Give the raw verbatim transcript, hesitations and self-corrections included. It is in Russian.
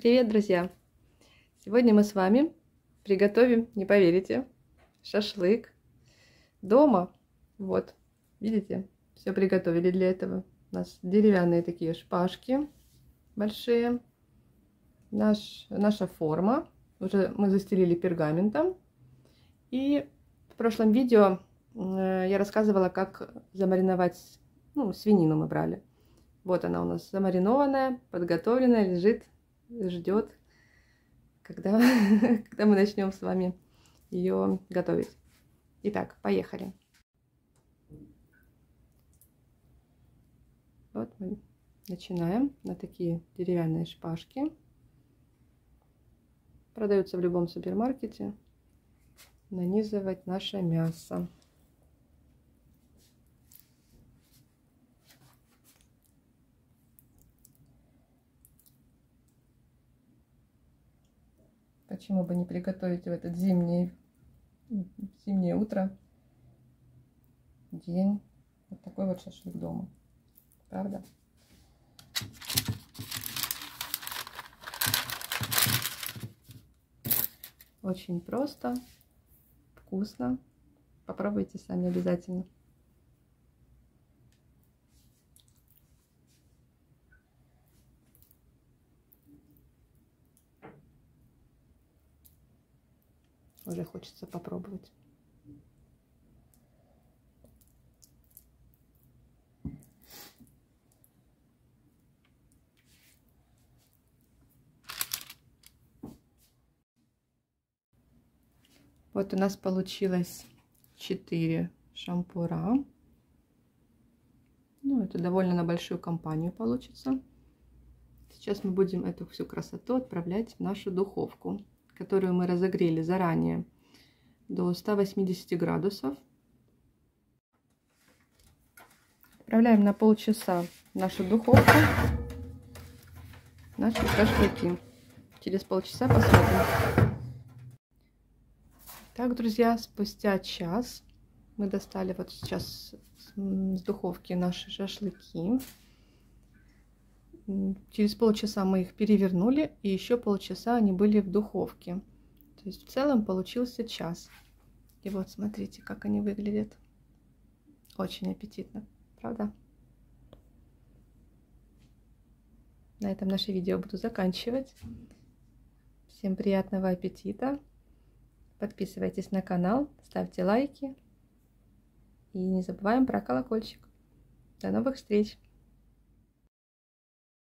Привет, друзья! Сегодня мы с вами приготовим, не поверите, шашлык дома. Вот, видите, все приготовили для этого. У нас деревянные такие шпажки большие. Наш, наша форма. Уже мы застелили пергаментом. И в прошлом видео я рассказывала, как замариновать, ну, свинину мы брали. Вот она у нас замаринованная, подготовленная, лежит, ждет, когда, когда мы начнем с вами ее готовить. Итак, поехали. Вот мы начинаем на такие деревянные шпажки. Продаются в любом супермаркете. Нанизывать наше мясо. Почему бы не приготовить в этот зимний, зимнее утро, день, вот такой вот шашлык дома, правда? Очень просто, вкусно, попробуйте сами обязательно. Уже хочется попробовать. Вот у нас получилось четыре шампура. Ну, это довольно на большую компанию получится. Сейчас мы будем эту всю красоту отправлять в нашу духовку, которую мы разогрели заранее до ста восьмидесяти градусов. Отправляем на полчаса в нашу духовку наши шашлыки. Через полчаса посмотрим. Так, друзья, спустя час мы достали вот сейчас с духовки наши шашлыки. Через полчаса мы их перевернули, и еще полчаса они были в духовке. То есть в целом получился час. И вот смотрите, как они выглядят. Очень аппетитно, правда? На этом наше видео буду заканчивать. Всем приятного аппетита. Подписывайтесь на канал, ставьте лайки. И не забываем про колокольчик. До новых встреч!